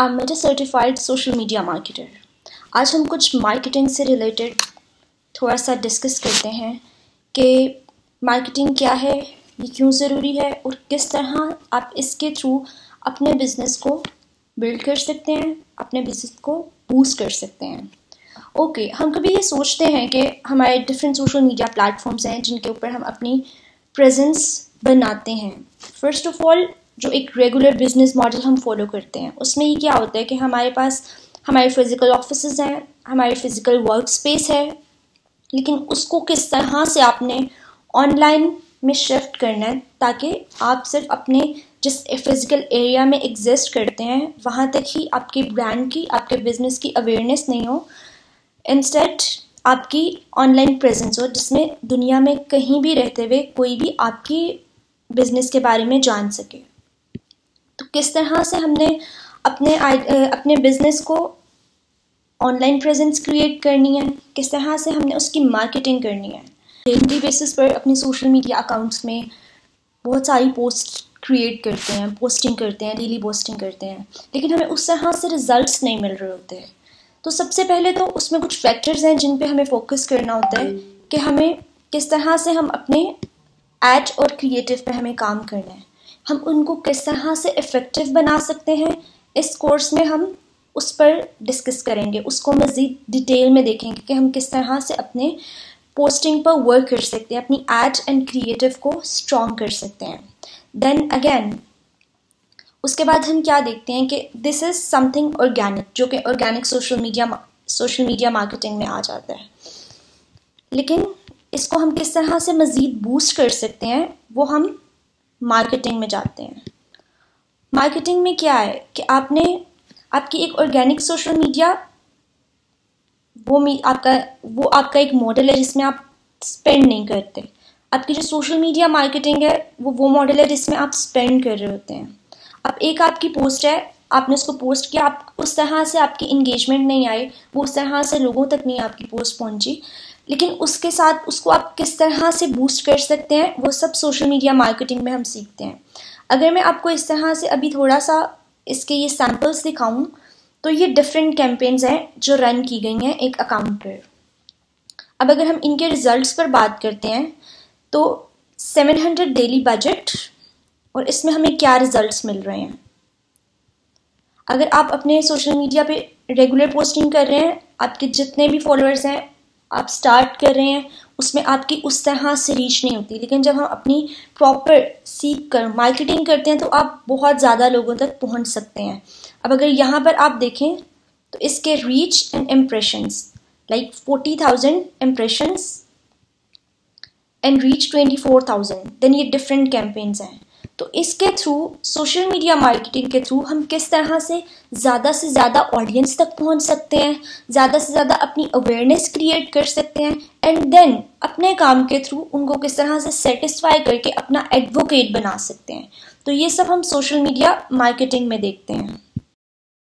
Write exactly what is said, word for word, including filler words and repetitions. I am a certified social media marketer. आज हम कुछ मार्केटिंग से रिलेटेड थोड़ा सा डिस्कस करते हैं कि मार्केटिंग क्या है, ये क्यों ज़रूरी है और किस तरह आप इसके थ्रू अपने बिज़नेस को बिल्ड कर सकते हैं, अपने बिज़नेस को बूस्ट कर सकते हैं। ओके okay, हम कभी ये सोचते हैं कि हमारे डिफरेंट सोशल मीडिया प्लेटफॉर्म्स हैं जिनके ऊपर हम अपनी प्रेजेंस बनाते हैं। फ़र्स्ट ऑफ़ ऑल जो एक रेगुलर बिजनेस मॉडल हम फॉलो करते हैं उसमें ये क्या होता है कि हमारे पास हमारे फिज़िकल ऑफिसेज हैं, हमारे फिज़िकल वर्क स्पेस है, लेकिन उसको किस तरह से आपने ऑनलाइन में शिफ्ट करना है ताकि आप सिर्फ अपने जिस फिज़िकल एरिया में एग्जिस्ट करते हैं वहाँ तक ही आपके ब्रांड की, आपके बिजनेस की अवेयरनेस नहीं हो, इंस्टेड आपकी ऑनलाइन प्रेजेंस हो जिसमें दुनिया में कहीं भी रहते हुए कोई भी आपकी बिजनेस के बारे में जान सके। तो किस तरह से हमने अपने अपने बिजनेस को ऑनलाइन प्रेजेंस क्रिएट करनी है, किस तरह से हमने उसकी मार्केटिंग करनी है। डेली बेसिस पर अपने सोशल मीडिया अकाउंट्स में बहुत सारी पोस्ट क्रिएट करते हैं, पोस्टिंग करते हैं, डेली पोस्टिंग करते हैं, लेकिन हमें उस तरह से रिजल्ट्स नहीं मिल रहे होते हैं। तो सबसे पहले तो उसमें कुछ फैक्टर्स हैं जिन पे हमें फोकस करना होता है कि हमें किस तरह से हम अपने एड और क्रिएटिव पे हमें काम करना है, हम उनको किस तरह से इफ़ेक्टिव बना सकते हैं। इस कोर्स में हम उस पर डिस्कस करेंगे, उसको मज़ीद डिटेल में देखेंगे कि हम किस तरह से अपने पोस्टिंग पर वर्क कर सकते हैं, अपनी एड एंड क्रिएटिव को स्ट्रॉन्ग कर सकते हैं। देन अगेन उसके बाद हम क्या देखते हैं कि दिस इज़ समथिंग ऑर्गेनिक, जो कि organic social media social media marketing में आ जाता है, लेकिन इसको हम किस तरह से मज़ीद बूस्ट कर सकते हैं वो हम मार्केटिंग में जाते हैं। मार्केटिंग में क्या है कि आपने आपकी एक ऑर्गेनिक सोशल मीडिया वो मी आपका वो आपका एक मॉडल है जिसमें आप स्पेंड नहीं करते। आपकी जो सोशल मीडिया मार्केटिंग है वो वो मॉडल है जिसमें आप स्पेंड कर रहे होते हैं। अब एक आपकी पोस्ट है, आपने उसको पोस्ट किया, आप उस तरह से आपकी इंगेजमेंट नहीं आई, वो उस तरह से लोगों तक नहीं आपकी पोस्ट पहुंची, लेकिन उसके साथ उसको आप किस तरह से बूस्ट कर सकते हैं वो सब सोशल मीडिया मार्केटिंग में हम सीखते हैं। अगर मैं आपको इस तरह से अभी थोड़ा सा इसके ये सैम्पल्स दिखाऊं तो ये डिफरेंट कैंपेन्स हैं जो रन की गई हैं एक अकाउंट पर। अब अगर हम इनके रिजल्ट पर बात करते हैं तो सेवन हंड्रेड डेली बजट, और इसमें हमें क्या रिजल्ट्स मिल रहे हैं। अगर आप अपने सोशल मीडिया पे रेगुलर पोस्टिंग कर रहे हैं, आपके जितने भी फॉलोअर्स हैं, आप स्टार्ट कर रहे हैं, उसमें आपकी उस तरह से रीच नहीं होती, लेकिन जब हम अपनी प्रॉपर सीख कर मार्केटिंग करते हैं तो आप बहुत ज़्यादा लोगों तक पहुंच सकते हैं। अब अगर यहाँ पर आप देखें तो इसके reach and impressions like forty thousand impressions and reach twenty four thousand, then ये डिफरेंट कैंपेन्स हैं। तो इसके थ्रू सोशल मीडिया मार्केटिंग के थ्रू हम किस तरह से ज़्यादा से ज़्यादा ऑडियंस तक पहुंच सकते हैं, ज़्यादा से ज़्यादा अपनी अवेयरनेस क्रिएट कर सकते हैं, एंड देन अपने काम के थ्रू उनको किस तरह से सेटिस्फाई करके अपना एडवोकेट बना सकते हैं। तो ये सब हम सोशल मीडिया मार्केटिंग में देखते हैं।